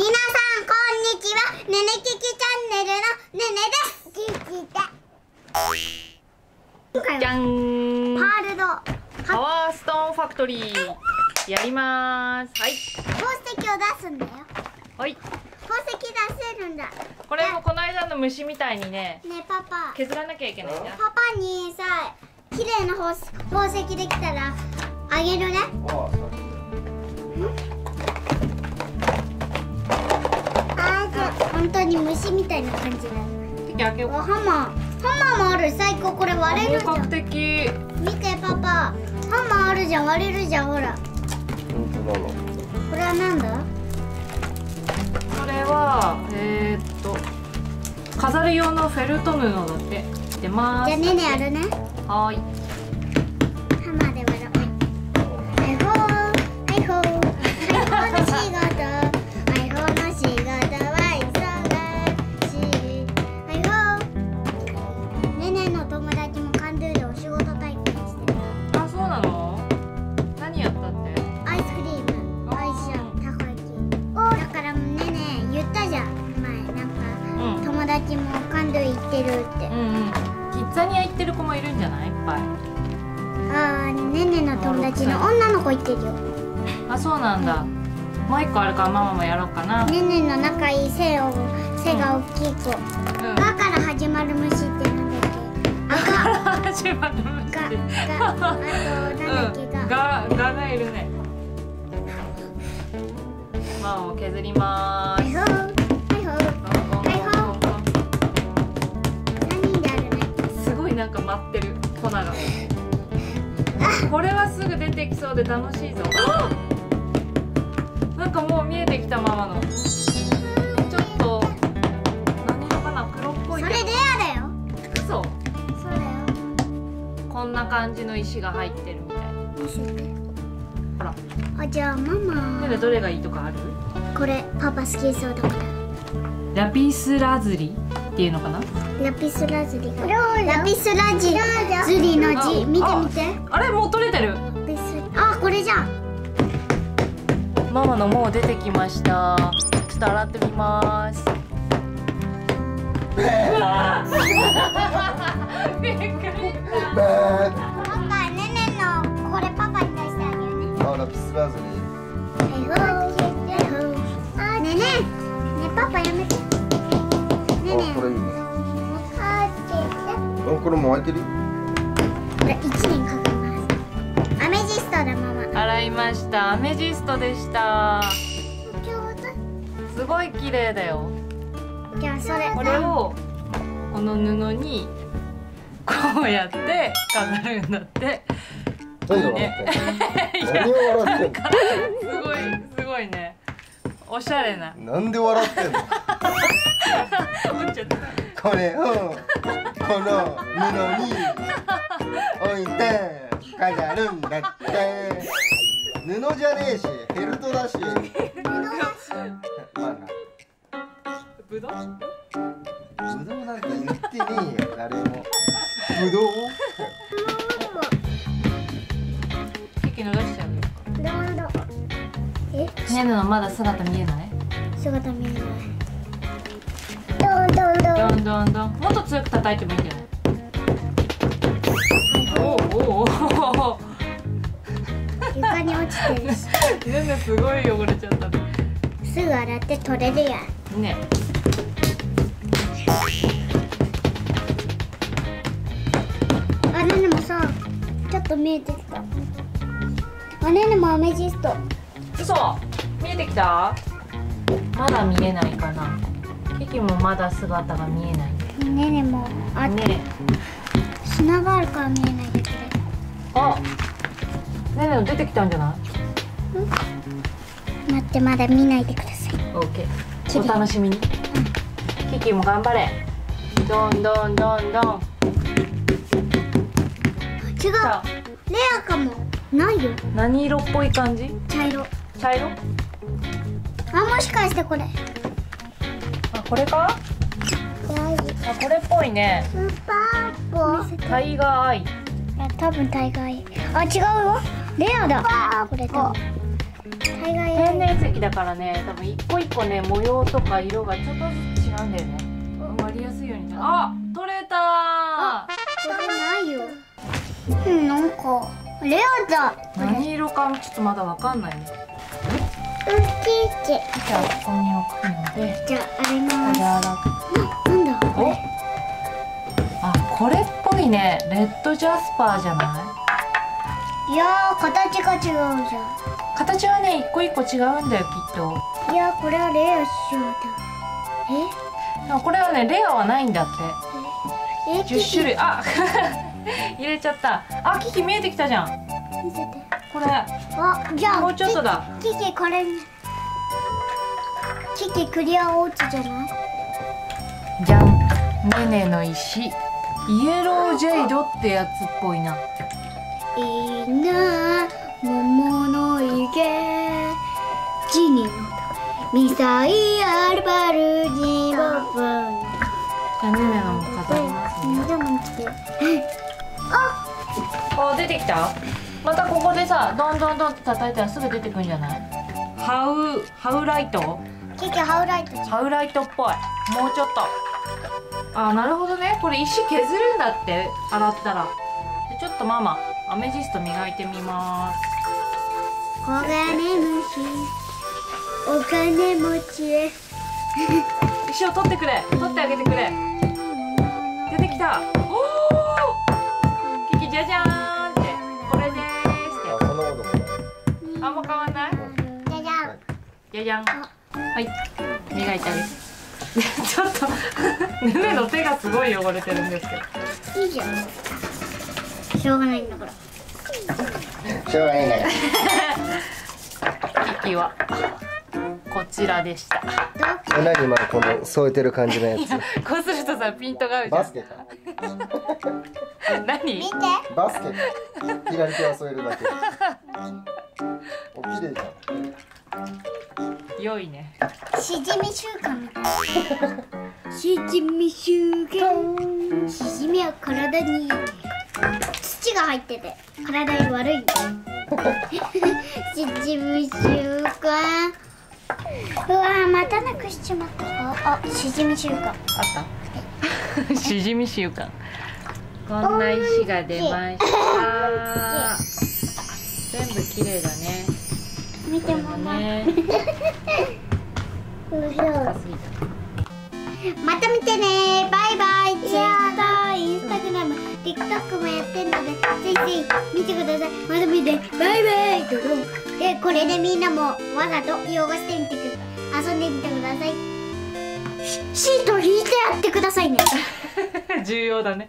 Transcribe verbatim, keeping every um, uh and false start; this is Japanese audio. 皆さんこんにちは、ねねききチャンネルのねねです。今回はじゃん、パールドパワーストーンファクトリーやりまーす。はい、宝石を出すんだよ。はい、宝石出せるんだ。これもこの間の虫みたいにねねパパ削らなきゃいけないんだ。パパにさ、綺麗な宝石、宝石できたらあげるね。本当に虫みたいな感じだね。おハマハマもある。最高。これ割れるじゃん。本格的。見てパパ、ハマあるじゃん。割れるじゃん。ほら。これはなんだ？これはえー、っと飾る用のフェルト布だって。出ます。じゃあねねやるね。はーい。ハマで割ろう。はいほー、はいほー、はいほーの仕事。ってるって。うんうん。キッザニア行ってる子もいるんじゃない？いっぱい。ああ、ねねの友達の女の子行ってるよ。あ、そうなんだ。うん、もう一個あるからママもやろうかな。ねねの仲いい背を背が大きい子。うん、がから始まる虫ってなんだっけ？あから始まる虫。ががあとなんだっけが。がががいるね。ママを削りまーす。はいほう。なんか待ってる粉が。これはすぐ出てきそうで楽しいぞ。なんかもう見えてきたままの。ちょっと何色かな、黒っぽい。それレアだよ。そう。そうだよ。こんな感じの石が入ってるみたい。ほら。あ、じゃあママ。ねねどれがいいとかある？これパパ好きそうだから。ラピスラズリっていうのかな？ラピスラズリがラピスラジズリの字見て見て。あれもう取れてる。あ、これじゃん。ママのもう出てきました。ちょっと洗ってみます。びっくりした。パパ、ねねのこれパパに出してあげるね。あ、ラピスラズリ。ねね、ねパパやめて。ねね。これいいね。これも開いてる。これ一年かかります。アメジストだママ。洗いました。アメジストでした。すごい綺麗だよ。じゃあそれ。これをこの布にこうやって飾るんだって。何を笑ってんの？すごいすごいね。おしゃれな。なんで笑ってんの？思っちゃった。これをこの布に置いて飾るんだって。布じゃねえしフェルトだし。ぶどうぶどうなんて言ってねえよ誰も。ぶどう息逃しちゃうよ。えねねのまだ姿見えない。姿見えない。どんどんどん。もっと強く叩いてもいいんじゃない？おおおお。床に落ちてるし。ねねすごい汚れちゃったね。すぐ洗って取れるやん。ね。あれでもさ、ちょっと見えてきた。あれでもアメジスト。嘘。見えてきた？まだ見えないかな。キキもまだ姿が見えない。ねねもあね。砂があるから見えないだけで。あ、ねねの出てきたんじゃない？待ってまだ見ないでください。オッケー。お楽しみに。うん、キキも頑張れ。どんどんどんどん。違う。レアかも。ないよ。何色っぽい感じ？茶色。茶色？あ、もしかしてこれ。これか？あ、これっぽいね。スーパーアイ。タイガーアイ。多分タイガーアイ。あ、違うよ。レアだ。これだ。タイ天然石だからね、多分一個一個ね、模様とか色がちょっとずつ違うんだよね。割りやすいように。あ、取れたー。あ、それないよ。うん、なんかレアだ。何色かちょっとまだわかんないね。うん、ちっちゃい。じゃあここに置くので。じゃああれなんだ。なんだこれ。あ、これっぽいね。レッドジャスパーじゃない？いやー、形が違うじゃん。形はね、一個一個違うんだよきっと。いやー、これはレアっしょだ。え？これはね、レアはないんだって。十種類、あ、入れちゃった。あ、キキ見えてきたじゃん。見せて。これ。あ、じゃあ。もうちょっとだ。キキ、これ。キキ、クリアオーツじゃない。じゃん。ネネの石。イエロージェイドってやつっぽいな。いいな。桃の池。ジニー。ミサイアルバルジーバブン。じゃあ、ネネのも飾りますね。でも来て。あ、あ、出てきた。またここでさ、どんどんどんって叩いたらすぐ出てくるんじゃない？ハウハウライト？結局ハウライト。ハウライトっぽい。もうちょっと。あ、なるほどね。これ石削るんだって洗ったら。ちょっとママ、アメジスト磨いてみます。黄金虫。お金持ちへ石を取ってくれ、取ってあげてくれ。出てきた。おお、キキ、じゃじゃーんって、これでーすって。あんま変わんない。じゃじゃんじゃじゃん。はい、磨いてあげてちょっとねねの手がすごい汚れてるんですけど。いいじゃん、しょうがないんだから。しょうがないねキキはこちらでした。何今この添えてる感じのやつ。こうするとさ、ピントが合うじゃん。バスケか。何？見て。バスケ。左手は添えるだけ。お、綺麗じゃん。良いね。しじみ習慣。しじみ習慣。しじみは体にいい。土が入ってて体に悪いんだ。しじみ習慣。うわー、またなくしちまった。あ、しじみ習慣あったしじみ習慣。こんな石が出ました。全部綺麗だね。見てもね。また見てね。バイバイ。ツイッター、インスタグラム、TikTok もやってるので、ぜひぜひ見てください。また見て。バイバイ。で、これでみんなもわざと洋菓子店に行って遊んでみてください。シート引いてやってくださいね。重要だね。